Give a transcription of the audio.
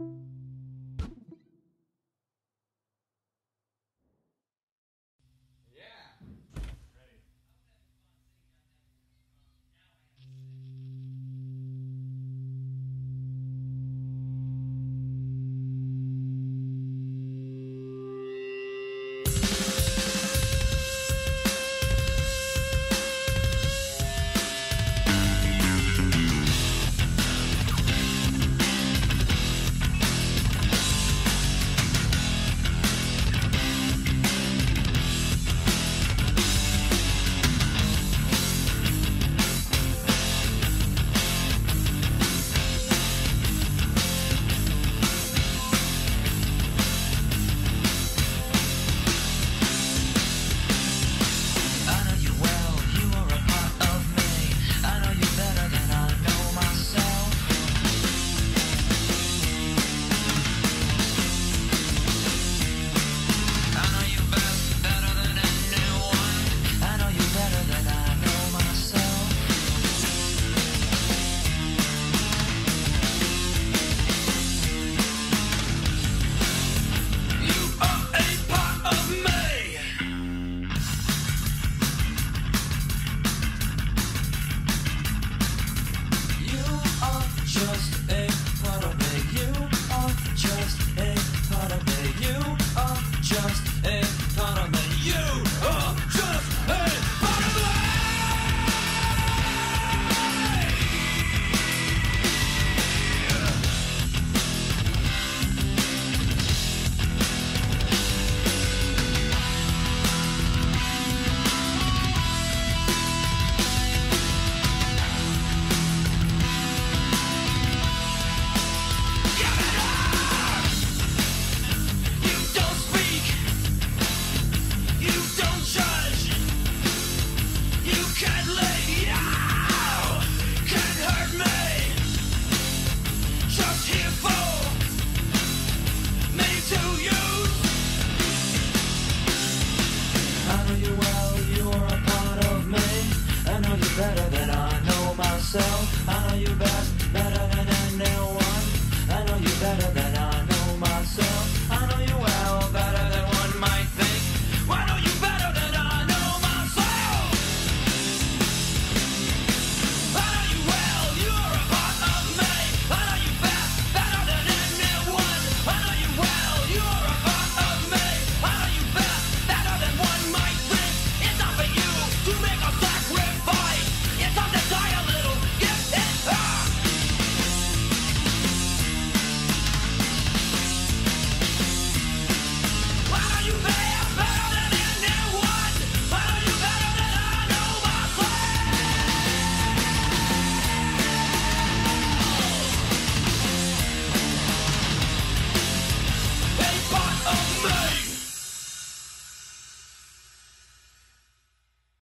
You